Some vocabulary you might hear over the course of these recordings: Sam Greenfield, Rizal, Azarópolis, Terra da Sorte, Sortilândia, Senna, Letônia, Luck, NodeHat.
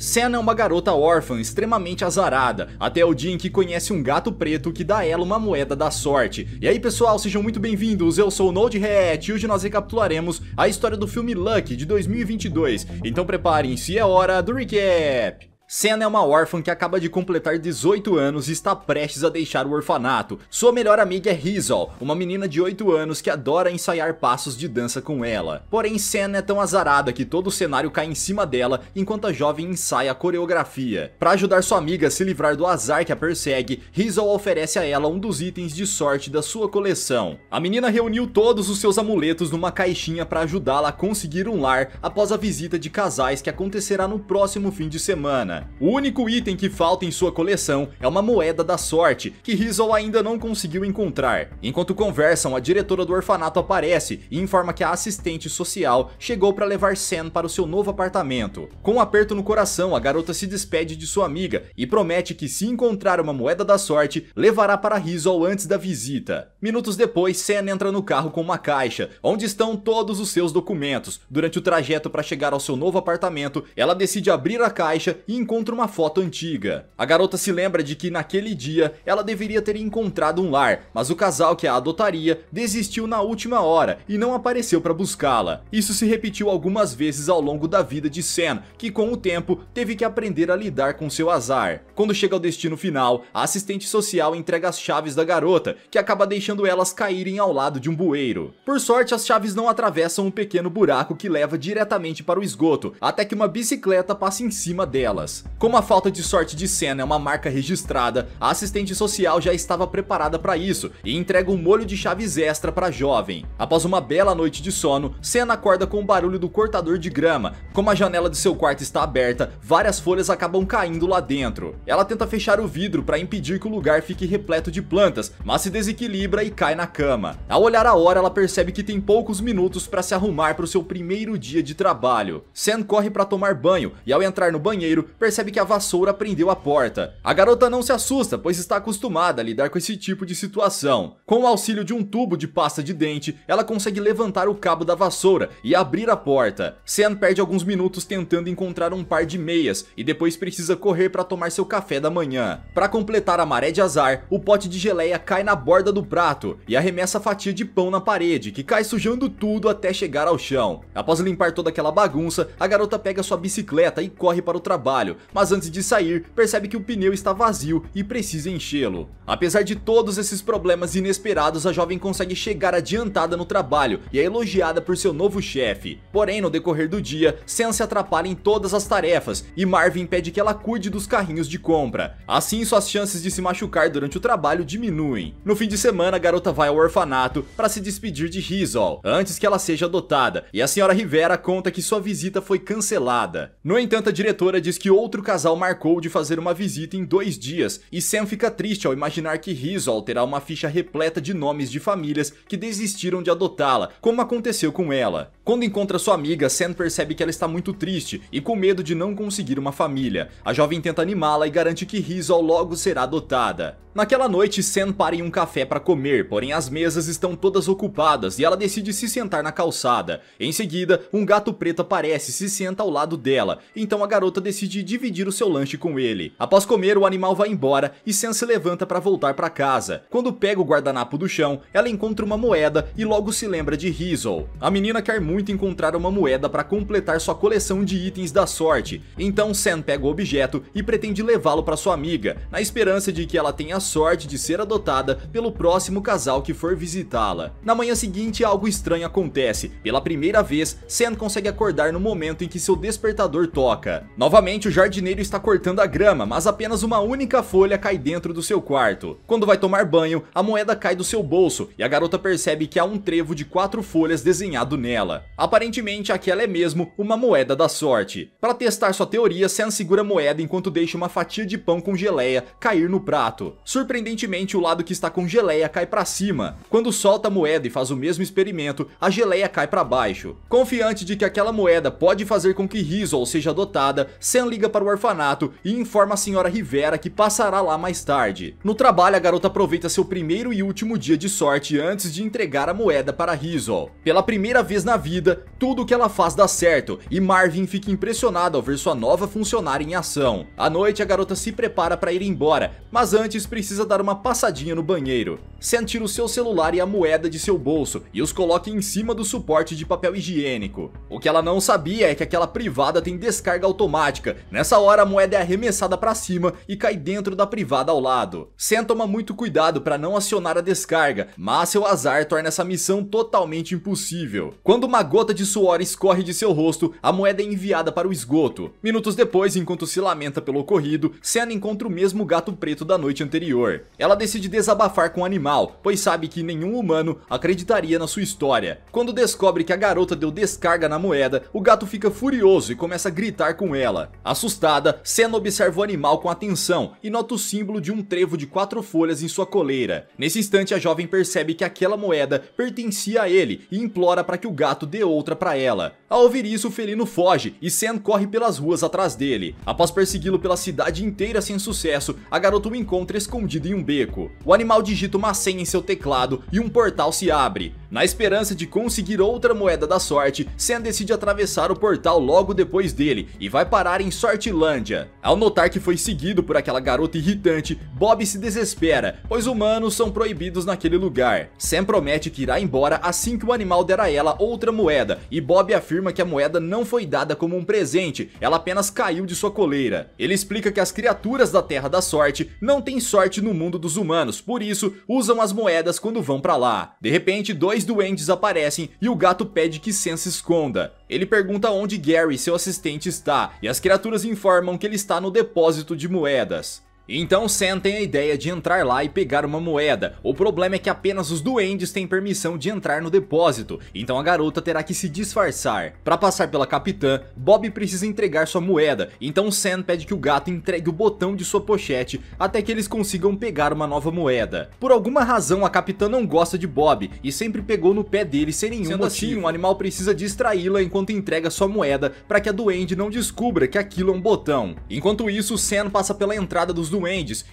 Senna é uma garota órfã extremamente azarada, até o dia em que conhece um gato preto que dá a ela uma moeda da sorte. E aí pessoal, sejam muito bem-vindos, eu sou o NodeHat e hoje nós recapitularemos a história do filme Luck de 2022, então preparem-se, é hora do recap! Senna é uma órfã que acaba de completar 18 anos e está prestes a deixar o orfanato. Sua melhor amiga é Rizal, uma menina de 8 anos que adora ensaiar passos de dança com ela. Porém, Senna é tão azarada que todo o cenário cai em cima dela enquanto a jovem ensaia a coreografia. Para ajudar sua amiga a se livrar do azar que a persegue, Rizal oferece a ela um dos itens de sorte da sua coleção. A menina reuniu todos os seus amuletos numa caixinha para ajudá-la a conseguir um lar após a visita de casais que acontecerá no próximo fim de semana. O único item que falta em sua coleção é uma moeda da sorte, que Rizal ainda não conseguiu encontrar. Enquanto conversam, a diretora do orfanato aparece e informa que a assistente social chegou para levar Senna para o seu novo apartamento. Com um aperto no coração, a garota se despede de sua amiga e promete que se encontrar uma moeda da sorte, levará para Rizal antes da visita. Minutos depois, Senna entra no carro com uma caixa, onde estão todos os seus documentos. Durante o trajeto para chegar ao seu novo apartamento, ela decide abrir a caixa e encontra uma foto antiga. A garota se lembra de que naquele dia ela deveria ter encontrado um lar, mas o casal que a adotaria desistiu na última hora e não apareceu para buscá-la. Isso se repetiu algumas vezes ao longo da vida de Senna, que com o tempo teve que aprender a lidar com seu azar. Quando chega ao destino final, a assistente social entrega as chaves da garota, que acaba deixando elas caírem ao lado de um bueiro. Por sorte, as chaves não atravessam um pequeno buraco que leva diretamente para o esgoto, até que uma bicicleta passa em cima delas. Como a falta de sorte de Senna é uma marca registrada, a assistente social já estava preparada para isso e entrega um molho de chaves extra para a jovem. Após uma bela noite de sono, Senna acorda com o barulho do cortador de grama. Como a janela de seu quarto está aberta, várias folhas acabam caindo lá dentro. Ela tenta fechar o vidro para impedir que o lugar fique repleto de plantas, mas se desequilibra e cai na cama. Ao olhar a hora, ela percebe que tem poucos minutos para se arrumar para o seu primeiro dia de trabalho. Senna corre para tomar banho e ao entrar no banheiro, percebe que a vassoura prendeu a porta. A garota não se assusta, pois está acostumada a lidar com esse tipo de situação. Com o auxílio de um tubo de pasta de dente, ela consegue levantar o cabo da vassoura e abrir a porta. Senna perde alguns minutos tentando encontrar um par de meias e depois precisa correr para tomar seu café da manhã. Para completar a maré de azar, o pote de geleia cai na borda do prato e arremessa a fatia de pão na parede, que cai sujando tudo até chegar ao chão. Após limpar toda aquela bagunça, a garota pega sua bicicleta e corre para o trabalho. Mas antes de sair, percebe que o pneu está vazio e precisa enchê-lo. Apesar de todos esses problemas inesperados, a jovem consegue chegar adiantada no trabalho e é elogiada por seu novo chefe. Porém, no decorrer do dia, Senna se atrapalha em todas as tarefas e Marvin pede que ela cuide dos carrinhos de compra. Assim, suas chances de se machucar durante o trabalho diminuem. No fim de semana, a garota vai ao orfanato para se despedir de Rizal, antes que ela seja adotada, e a senhora Rivera conta que sua visita foi cancelada. No entanto, a diretora diz que outro casal marcou de fazer uma visita em 2 dias, e Senna fica triste ao imaginar que Rizal terá uma ficha repleta de nomes de famílias que desistiram de adotá-la, como aconteceu com ela. Quando encontra sua amiga, Senna percebe que ela está muito triste e com medo de não conseguir uma família. A jovem tenta animá-la e garante que Rizal logo será adotada. Naquela noite, Senna para em um café para comer, porém as mesas estão todas ocupadas e ela decide se sentar na calçada. Em seguida, um gato preto aparece e se senta ao lado dela, então a garota decide dividir o seu lanche com ele. Após comer, o animal vai embora e Senna se levanta para voltar para casa. Quando pega o guardanapo do chão, ela encontra uma moeda e logo se lembra de Rizal. A menina quer muito encontrar uma moeda para completar sua coleção de itens da sorte, então Senna pega o objeto e pretende levá-lo para sua amiga, na esperança de que ela tenha sorte de ser adotada pelo próximo casal que for visitá-la. Na manhã seguinte, algo estranho acontece. Pela primeira vez, Senna consegue acordar no momento em que seu despertador toca. Novamente, o jardineiro está cortando a grama, mas apenas uma única folha cai dentro do seu quarto. Quando vai tomar banho, a moeda cai do seu bolso e a garota percebe que há um trevo de 4 folhas desenhado nela. Aparentemente, aquela é mesmo uma moeda da sorte. Para testar sua teoria, Senna segura a moeda enquanto deixa uma fatia de pão com geleia cair no prato. Surpreendentemente, o lado que está com geleia cai cai pra cima. Quando solta a moeda e faz o mesmo experimento, a geleia cai pra baixo. Confiante de que aquela moeda pode fazer com que Rizol seja adotada, Sam liga para o orfanato e informa a senhora Rivera que passará lá mais tarde. No trabalho, a garota aproveita seu primeiro e último dia de sorte antes de entregar a moeda para Rizol. Pela primeira vez na vida, tudo o que ela faz dá certo e Marvin fica impressionado ao ver sua nova funcionária em ação. À noite, a garota se prepara para ir embora, mas antes precisa dar uma passadinha no banheiro. Sam tira o seu celular e a moeda de seu bolso e os coloca em cima do suporte de papel higiênico. O que ela não sabia é que aquela privada tem descarga automática. Nessa hora, a moeda é arremessada para cima e cai dentro da privada ao lado. Sam toma muito cuidado para não acionar a descarga, mas seu azar torna essa missão totalmente impossível. Quando uma gota de suor escorre de seu rosto, a moeda é enviada para o esgoto. Minutos depois, enquanto se lamenta pelo ocorrido, Sam encontra o mesmo gato preto da noite anterior. Ela decide desabafar com o animal, pois sabe que nenhum humano acreditaria na sua história. Quando descobre que a garota deu descarga na moeda, o gato fica furioso e começa a gritar com ela. Assustada, Sam observa o animal com atenção e nota o símbolo de um trevo de 4 folhas em sua coleira. Nesse instante, a jovem percebe que aquela moeda pertencia a ele e implora para que o gato dê outra para ela. Ao ouvir isso, o felino foge e Sam corre pelas ruas atrás dele. Após persegui-lo pela cidade inteira sem sucesso, a garota o encontra escondido em um beco. O animal digita uma senha em seu teclado e um portal se abre. Na esperança de conseguir outra moeda da sorte, Sam decide atravessar o portal logo depois dele e vai parar em Sortilândia. Ao notar que foi seguido por aquela garota irritante, Bob se desespera, pois humanos são proibidos naquele lugar. Sam promete que irá embora assim que o animal der a ela outra moeda e Bob afirma que a moeda não foi dada como um presente, ela apenas caiu de sua coleira. Ele explica que as criaturas da Terra da Sorte não têm sorte no mundo dos humanos, por isso usam as moedas quando vão pra lá. De repente, 2 duendes aparecem e o gato pede que Sam se esconda. Ele pergunta onde Gary, seu assistente, está e as criaturas informam que ele está no depósito de moedas. Então Sam tem a ideia de entrar lá e pegar uma moeda. O problema é que apenas os duendes têm permissão de entrar no depósito, então a garota terá que se disfarçar. Para passar pela capitã, Bob precisa entregar sua moeda, então Sam pede que o gato entregue o botão de sua pochete até que eles consigam pegar uma nova moeda. Por alguma razão, a capitã não gosta de Bob e sempre pegou no pé dele sem nenhum motivo. Assim, um animal precisa distraí-la enquanto entrega sua moeda para que a duende não descubra que aquilo é um botão. Enquanto isso, Sam passa pela entrada dos duendes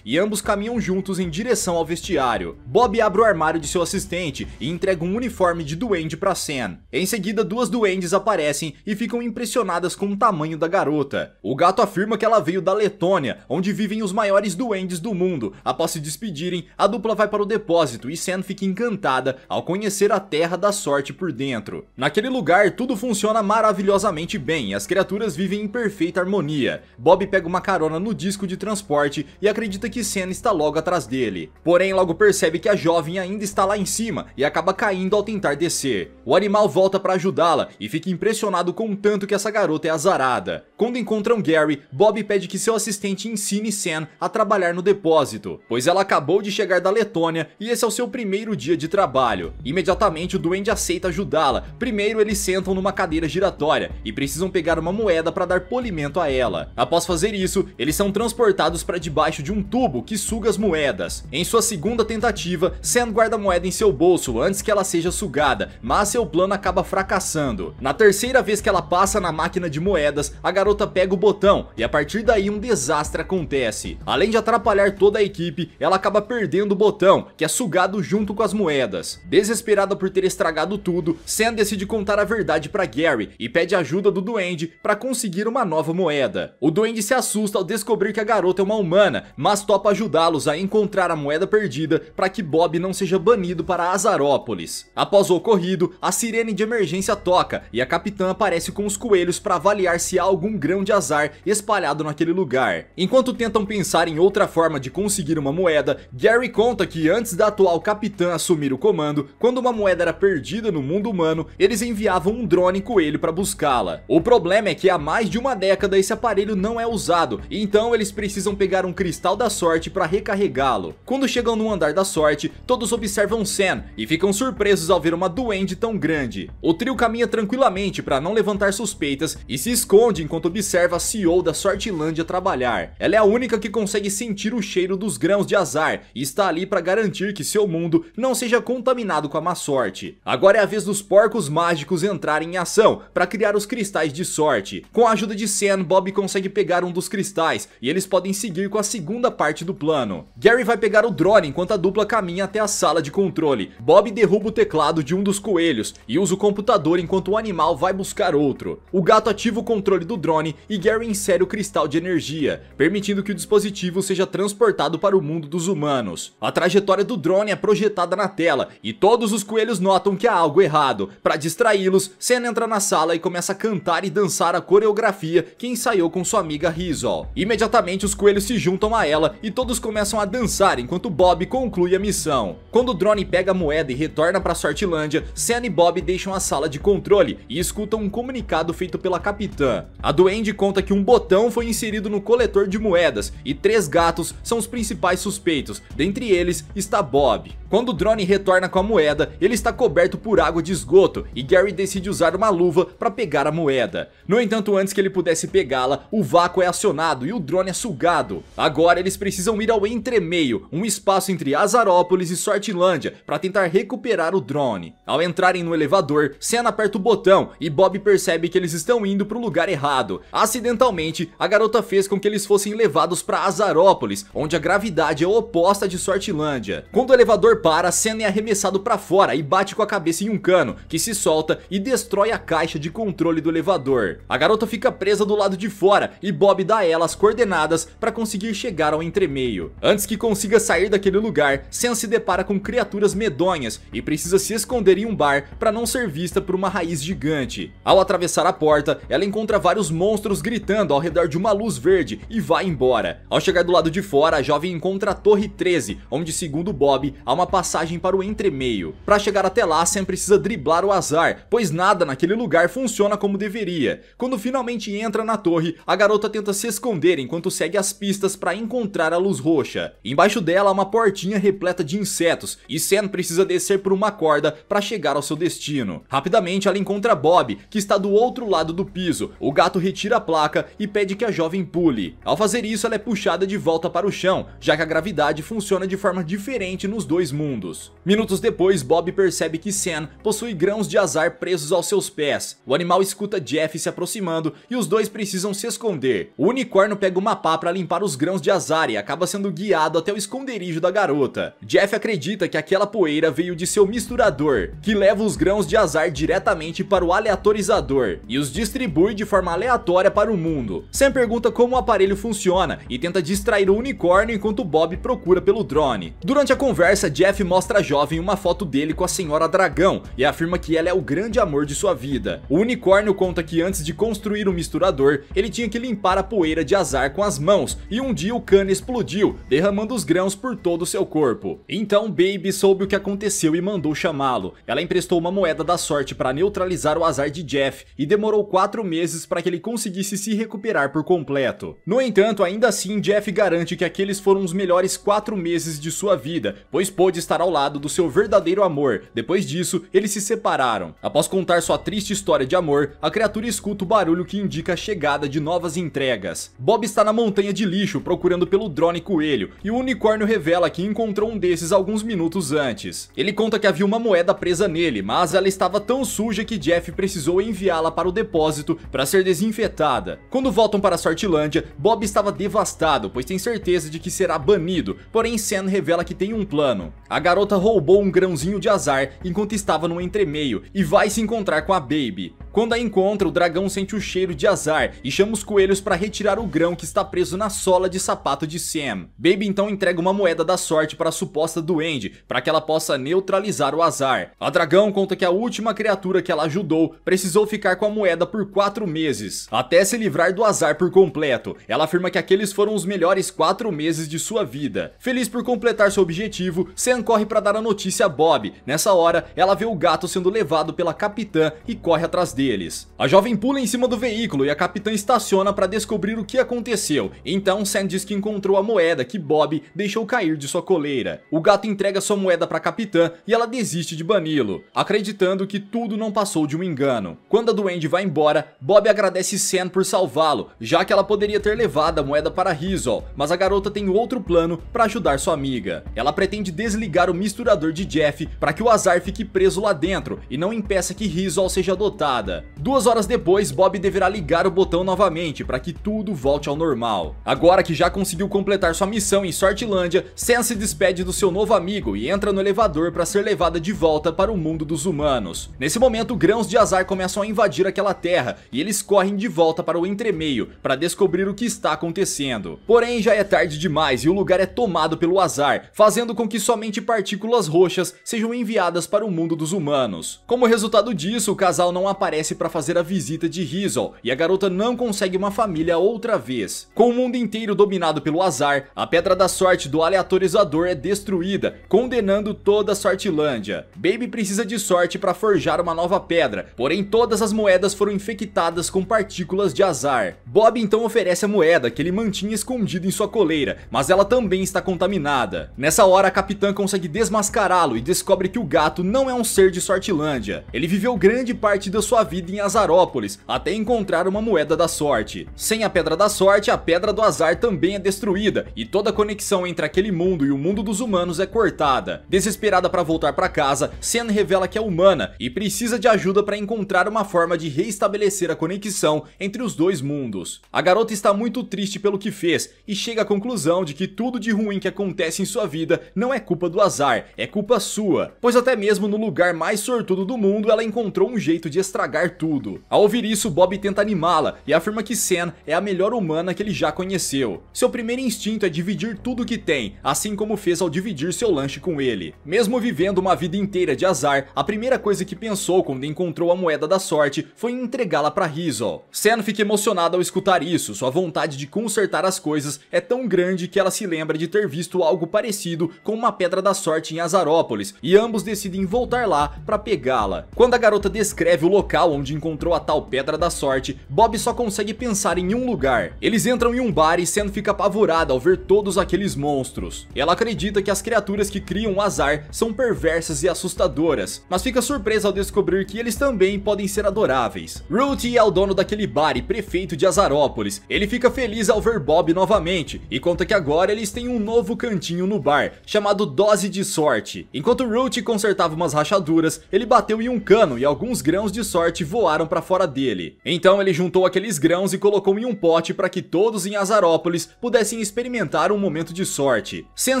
e ambos caminham juntos em direção ao vestiário. Bob abre o armário de seu assistente e entrega um uniforme de duende para Sam. Em seguida, 2 duendes aparecem e ficam impressionadas com o tamanho da garota. O gato afirma que ela veio da Letônia, onde vivem os maiores duendes do mundo. Após se despedirem, a dupla vai para o depósito e Sam fica encantada ao conhecer a Terra da Sorte por dentro. Naquele lugar, tudo funciona maravilhosamente bem e as criaturas vivem em perfeita harmonia. Bob pega uma carona no disco de transporte e acredita que Sam está logo atrás dele. Porém, logo percebe que a jovem ainda está lá em cima e acaba caindo ao tentar descer. O animal volta para ajudá-la e fica impressionado com o tanto que essa garota é azarada. Quando encontram Gary, Bob pede que seu assistente ensine Sam a trabalhar no depósito, pois ela acabou de chegar da Letônia e esse é o seu primeiro dia de trabalho. Imediatamente, o duende aceita ajudá-la. Primeiro, eles sentam numa cadeira giratória e precisam pegar uma moeda para dar polimento a ela. Após fazer isso, eles são transportados para debaixo de um tubo que suga as moedas. Em sua segunda tentativa, Sam guarda a moeda em seu bolso antes que ela seja sugada, mas seu plano acaba fracassando. Na terceira vez que ela passa na máquina de moedas, a garota pega o botão e a partir daí um desastre acontece. Além de atrapalhar toda a equipe, ela acaba perdendo o botão, que é sugado junto com as moedas. Desesperada por ter estragado tudo, Sam decide contar a verdade para Gary e pede ajuda do duende para conseguir uma nova moeda. O duende se assusta ao descobrir que a garota é uma humana, mas topa ajudá-los a encontrar a moeda perdida para que Bob não seja banido para Azarópolis. Após o ocorrido, a sirene de emergência toca e a capitã aparece com os coelhos para avaliar se há algum grão de azar espalhado naquele lugar. Enquanto tentam pensar em outra forma de conseguir uma moeda, Gary conta que antes da atual capitã assumir o comando, quando uma moeda era perdida no mundo humano, eles enviavam um drone coelho para buscá-la. O problema é que há mais de uma década esse aparelho não é usado, então eles precisam pegar um cristal da sorte para recarregá-lo. Quando chegam no andar da sorte, todos observam Sam e ficam surpresos ao ver uma duende tão grande. O trio caminha tranquilamente para não levantar suspeitas e se esconde enquanto observa a CEO da Sortilândia trabalhar. Ela é a única que consegue sentir o cheiro dos grãos de azar e está ali para garantir que seu mundo não seja contaminado com a má sorte. Agora é a vez dos porcos mágicos entrarem em ação para criar os cristais de sorte. Com a ajuda de Sam, Bob consegue pegar um dos cristais e eles podem seguir com a segunda parte do plano. Gary vai pegar o drone enquanto a dupla caminha até a sala de controle. Bob derruba o teclado de um dos coelhos e usa o computador enquanto o animal vai buscar outro. O gato ativa o controle do drone e Gary insere o cristal de energia, permitindo que o dispositivo seja transportado para o mundo dos humanos. A trajetória do drone é projetada na tela e todos os coelhos notam que há algo errado. Para distraí-los, Sam entra na sala e começa a cantar e dançar a coreografia que ensaiou com sua amiga Rizol. Imediatamente os coelhos se juntam a ela e todos começam a dançar enquanto Bob conclui a missão. Quando o drone pega a moeda e retorna para a Sortilândia, Sam e Bob deixam a sala de controle e escutam um comunicado feito pela capitã. A duende conta que um botão foi inserido no coletor de moedas e 3 gatos são os principais suspeitos, dentre eles está Bob. Quando o drone retorna com a moeda, ele está coberto por água de esgoto e Gary decide usar uma luva para pegar a moeda. No entanto, antes que ele pudesse pegá-la, o vácuo é acionado e o drone é sugado. Agora eles precisam ir ao entremeio, um espaço entre Azarópolis e Sortilândia, para tentar recuperar o drone. Ao entrarem no elevador, Sam aperta o botão e Bob percebe que eles estão indo para o lugar errado. Acidentalmente, a garota fez com que eles fossem levados para Azarópolis, onde a gravidade é oposta de Sortilândia. Quando o elevador para, Sam é arremessado para fora e bate com a cabeça em um cano, que se solta e destrói a caixa de controle do elevador. A garota fica presa do lado de fora e Bob dá a ela as coordenadas para conseguir chegar ao entremeio. Antes que consiga sair daquele lugar, Sam se depara com criaturas medonhas e precisa se esconder em um bar para não ser vista por uma raiz gigante. Ao atravessar a porta, ela encontra vários monstros gritando ao redor de uma luz verde e vai embora. Ao chegar do lado de fora, a jovem encontra a Torre 13, onde, segundo Bob, há uma passagem para o entremeio. Para chegar até lá, Sam precisa driblar o azar, pois nada naquele lugar funciona como deveria. Quando finalmente entra na torre, a garota tenta se esconder enquanto segue as pistas para encontrar a luz roxa. Embaixo dela há uma portinha repleta de insetos e Sam precisa descer por uma corda para chegar ao seu destino. Rapidamente ela encontra Bob, que está do outro lado do piso. O gato retira a placa e pede que a jovem pule. Ao fazer isso, ela é puxada de volta para o chão, já que a gravidade funciona de forma diferente nos dois mundos. Minutos depois, Bob percebe que Sam possui grãos de azar presos aos seus pés. O animal escuta Jeff se aproximando e os dois precisam se esconder. O unicórnio pega uma pá para limpar os grãos de azar e acaba sendo guiado até o esconderijo da garota. Jeff acredita que aquela poeira veio de seu misturador, que leva os grãos de azar diretamente para o aleatorizador e os distribui de forma aleatória para o mundo. Sam pergunta como o aparelho funciona e tenta distrair o unicórnio enquanto Bob procura pelo drone. Durante a conversa, Jeff mostra à jovem uma foto dele com a senhora dragão e afirma que ela é o grande amor de sua vida. O unicórnio conta que antes de construir o misturador, ele tinha que limpar a poeira de azar com as mãos e um dia o cano explodiu, derramando os grãos por todo o seu corpo. Então Baby soube o que aconteceu e mandou chamá-lo. Ela emprestou uma moeda da sorte para neutralizar o azar de Jeff e demorou 4 meses para que ele conseguisse se recuperar por completo. No entanto, ainda assim, Jeff garante que aqueles foram os melhores 4 meses de sua vida, pois pôde estar ao lado do seu verdadeiro amor. Depois disso, eles se separaram. Após contar sua triste história de amor, a criatura escuta o barulho que indica a chegada de novas entregas. Bob está na montanha de lixo procurando pelo drone coelho e o unicórnio revela que encontrou um desses alguns minutos antes. Ele conta que havia uma moeda presa nele, mas ela estava tão suja que Jeff precisou enviá-la para o depósito para ser desinfetada. Quando voltam para a Sortilândia, Bob estava devastado, pois tem certeza de que será banido, porém Sam revela que tem um plano. A garota roubou um grãozinho de azar enquanto estava no entremeio e vai se encontrar com a Baby. Quando a encontra, o dragão sente o cheiro de azar e chama os coelhos para retirar o grão que está preso na sola de sapato de Sam. Baby então entrega uma moeda da sorte para a suposta duende, para que ela possa neutralizar o azar. A dragão conta que a última criatura que ela ajudou precisou ficar com a moeda por 4 meses, até se livrar do azar por completo. Ela afirma que aqueles foram os melhores 4 meses de sua vida. Feliz por completar seu objetivo, Sam corre para dar a notícia a Bob. Nessa hora, ela vê o gato sendo levado pela capitã e corre atrás dele. deles. A jovem pula em cima do veículo e a capitã estaciona para descobrir o que aconteceu. Então Sam diz que encontrou a moeda que Bob deixou cair de sua coleira. O gato entrega sua moeda para a capitã e ela desiste de bani-lo, acreditando que tudo não passou de um engano. Quando a duende vai embora, Bob agradece Sam por salvá-lo, já que ela poderia ter levado a moeda para Rizol, mas a garota tem outro plano para ajudar sua amiga. Ela pretende desligar o misturador de Jeff para que o azar fique preso lá dentro e não impeça que Rizol seja adotada. 2 horas depois, Bob deverá ligar o botão novamente para que tudo volte ao normal. Agora que já conseguiu completar sua missão em Sortilândia, Sam se despede do seu novo amigo e entra no elevador para ser levada de volta para o mundo dos humanos. Nesse momento, grãos de azar começam a invadir aquela terra e eles correm de volta para o entremeio para descobrir o que está acontecendo. Porém, já é tarde demais e o lugar é tomado pelo azar, fazendo com que somente partículas roxas sejam enviadas para o mundo dos humanos. Como resultado disso, o casal não aparece para fazer a visita de Rizol e a garota não consegue uma família outra vez. Com o mundo inteiro dominado pelo azar, a Pedra da Sorte do aleatorizador é destruída, condenando toda a Sortilândia. Baby precisa de sorte para forjar uma nova pedra, porém todas as moedas foram infectadas com partículas de azar. Bob então oferece a moeda que ele mantinha escondida em sua coleira, mas ela também está contaminada. Nessa hora, a capitã consegue desmascará-lo e descobre que o gato não é um ser de Sortilândia. Ele viveu grande parte da sua vida em Azarópolis, até encontrar uma moeda da sorte. Sem a Pedra da Sorte, a Pedra do Azar também é destruída, e toda a conexão entre aquele mundo e o mundo dos humanos é cortada. Desesperada para voltar para casa, Sam revela que é humana e precisa de ajuda para encontrar uma forma de reestabelecer a conexão entre os dois mundos. A garota está muito triste pelo que fez, e chega à conclusão de que tudo de ruim que acontece em sua vida não é culpa do azar, é culpa sua, pois até mesmo no lugar mais sortudo do mundo ela encontrou um jeito de estragar tudo. Ao ouvir isso, Bob tenta animá-la e afirma que Sam é a melhor humana que ele já conheceu. Seu primeiro instinto é dividir tudo que tem, assim como fez ao dividir seu lanche com ele. Mesmo vivendo uma vida inteira de azar, a primeira coisa que pensou quando encontrou a moeda da sorte foi entregá-la para Rizol. Sam fica emocionada ao escutar isso, sua vontade de consertar as coisas é tão grande que ela se lembra de ter visto algo parecido com uma pedra da sorte em Azarópolis e ambos decidem voltar lá para pegá-la. Quando a garota descreve o local onde encontrou a tal pedra da sorte, Bob só consegue pensar em um lugar. Eles entram em um bar e Sam fica apavorada ao ver todos aqueles monstros. Ela acredita que as criaturas que criam o azar são perversas e assustadoras, mas fica surpresa ao descobrir que eles também podem ser adoráveis. Ruthie é o dono daquele bar e prefeito de Azarópolis. Ele fica feliz ao ver Bob novamente e conta que agora eles têm um novo cantinho no bar, chamado Dose de Sorte. Enquanto Ruthie consertava umas rachaduras, ele bateu em um cano e alguns grãos de sorte voaram para fora dele. Então ele juntou aqueles grãos e colocou em um pote para que todos em Azarópolis pudessem experimentar um momento de sorte. Sam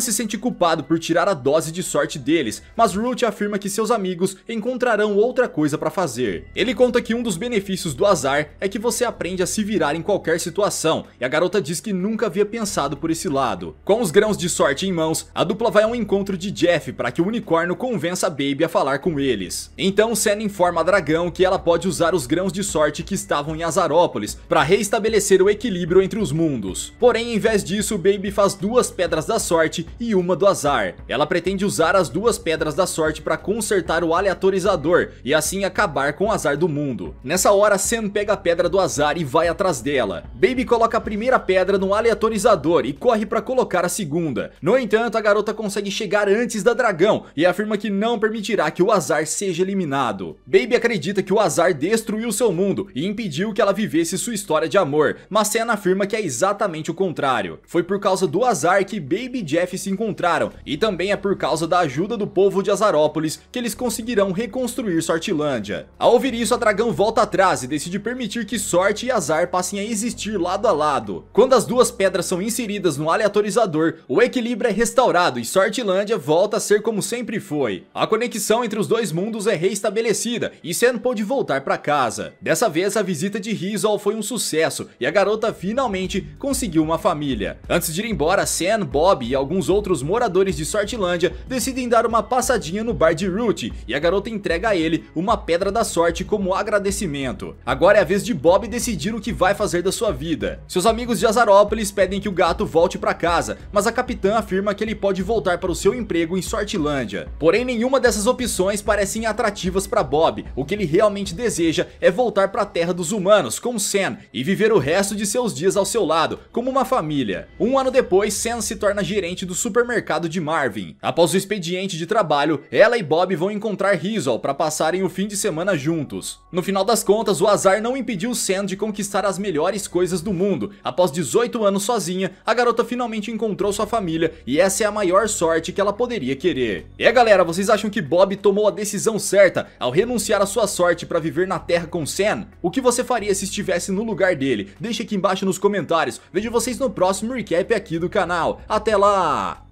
se sente culpado por tirar a dose de sorte deles, mas Ruthie afirma que seus amigos encontrarão outra coisa para fazer. Ele conta que um dos benefícios do azar é que você aprende a se virar em qualquer situação, e a garota diz que nunca havia pensado por esse lado. Com os grãos de sorte em mãos, a dupla vai ao encontro de Jeff para que o unicórnio convença a Baby a falar com eles. Então Sam informa a dragão que ela pode usar os grãos de sorte que estavam em Azarópolis para reestabelecer o equilíbrio entre os mundos. Porém, em vez disso, Baby faz 2 pedras da sorte e uma do azar. Ela pretende usar as 2 pedras da sorte para consertar o aleatorizador e assim acabar com o azar do mundo. Nessa hora, Sam pega a pedra do azar e vai atrás dela. Baby coloca a primeira pedra no aleatorizador e corre para colocar a segunda. No entanto, a garota consegue chegar antes da dragão e afirma que não permitirá que o azar seja eliminado. Baby acredita que o azar destruiu seu mundo e impediu que ela vivesse sua história de amor, mas Sam afirma que é exatamente o contrário. Foi por causa do azar que Baby e Jeff se encontraram, e também é por causa da ajuda do povo de Azarópolis que eles conseguirão reconstruir Sortilândia. Ao ouvir isso, a dragão volta atrás e decide permitir que sorte e azar passem a existir lado a lado. Quando as 2 pedras são inseridas no aleatorizador, o equilíbrio é restaurado e Sortilândia volta a ser como sempre foi. A conexão entre os dois mundos é reestabelecida e Sam pôde voltar para casa. Dessa vez, a visita de Rizol foi um sucesso e a garota finalmente conseguiu uma família. Antes de ir embora, Sam, Bob e alguns outros moradores de Sortilândia decidem dar uma passadinha no bar de Ruthie e a garota entrega a ele uma pedra da sorte como agradecimento. Agora é a vez de Bob decidir o que vai fazer da sua vida. Seus amigos de Azarópolis pedem que o gato volte para casa, mas a capitã afirma que ele pode voltar para o seu emprego em Sortilândia. Porém, nenhuma dessas opções parecem atrativas para Bob, o que ele realmente deseja deseja é voltar para a terra dos humanos com Sen e viver o resto de seus dias ao seu lado, como uma família. Um ano depois, Sen se torna gerente do supermercado de Marvin. Após o expediente de trabalho, ela e Bob vão encontrar Rizal para passarem o fim de semana juntos. No final das contas, o azar não impediu Sen de conquistar as melhores coisas do mundo. Após 18 anos sozinha, a garota finalmente encontrou sua família e essa é a maior sorte que ela poderia querer. É, galera, vocês acham que Bob tomou a decisão certa ao renunciar à sua sorte para viver na Terra com Sen? O que você faria se estivesse no lugar dele? Deixa aqui embaixo nos comentários. Vejo vocês no próximo recap aqui do canal. Até lá!